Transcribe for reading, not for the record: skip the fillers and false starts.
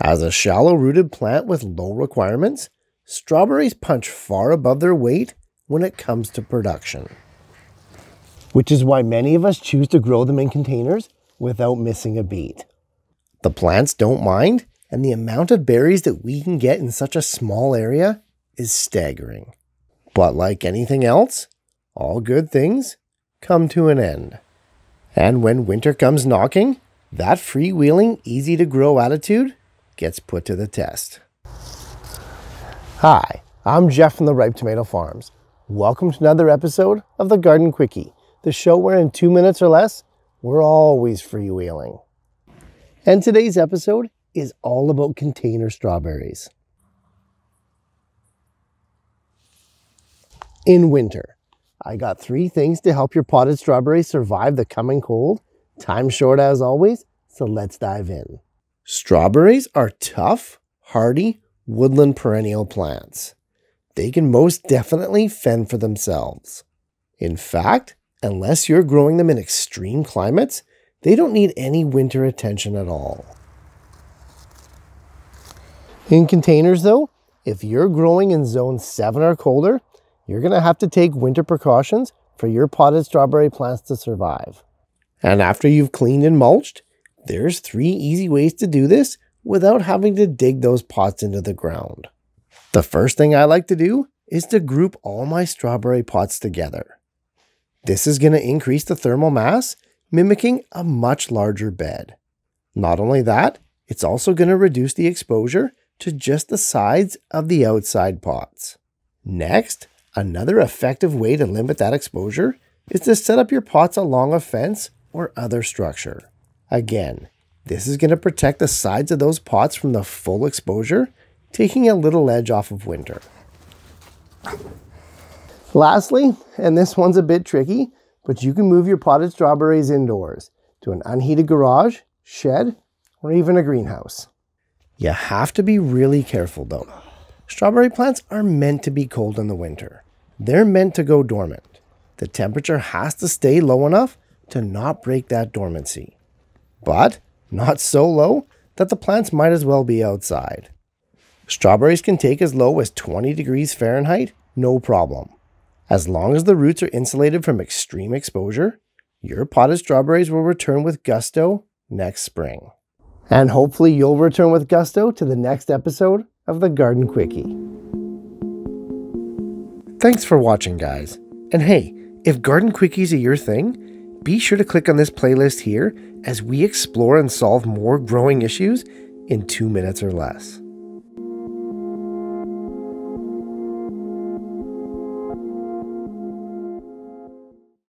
As a shallow-rooted plant with low requirements, strawberries punch far above their weight when it comes to production. Which is why many of us choose to grow them in containers without missing a beat. The plants don't mind, and the amount of berries that we can get in such a small area is staggering. But like anything else, all good things come to an end. And when winter comes knocking, that freewheeling, easy-to-grow attitude gets put to the test. Hi, I'm Jeff from The Ripe Tomato Farms. Welcome to another episode of The Garden Quickie, the show where in 2 minutes or less, we're always freewheeling. And today's episode is all about container strawberries. In winter, I got three things to help your potted strawberries survive the coming cold. Time's short as always, so let's dive in. Strawberries are tough, hardy, woodland perennial plants. They can most definitely fend for themselves. In fact, unless you're growing them in extreme climates, they don't need any winter attention at all. In containers though, if you're growing in zone 7 or colder, you're going to have to take winter precautions for your potted strawberry plants to survive. And after you've cleaned and mulched, there's three easy ways to do this without having to dig those pots into the ground. The first thing I like to do is to group all my strawberry pots together. This is going to increase the thermal mass, mimicking a much larger bed. Not only that, it's also going to reduce the exposure to just the sides of the outside pots. Next, another effective way to limit that exposure is to set up your pots along a fence or other structure. Again, this is going to protect the sides of those pots from the full exposure, taking a little edge off of winter. Lastly, and this one's a bit tricky, but you can move your potted strawberries indoors to an unheated garage, shed, or even a greenhouse. You have to be really careful though. Strawberry plants are meant to be cold in the winter. They're meant to go dormant. The temperature has to stay low enough to not break that dormancy, but not so low that the plants might as well be outside. Strawberries can take as low as 20 degrees Fahrenheit, no problem. As long as the roots are insulated from extreme exposure, your potted strawberries will return with gusto next spring. And hopefully you'll return with gusto to the next episode of The Garden Quickie. Thanks for watching, guys. And hey, if garden quickies are your thing, be sure to click on this playlist here as we explore and solve more growing issues in 2 minutes or less.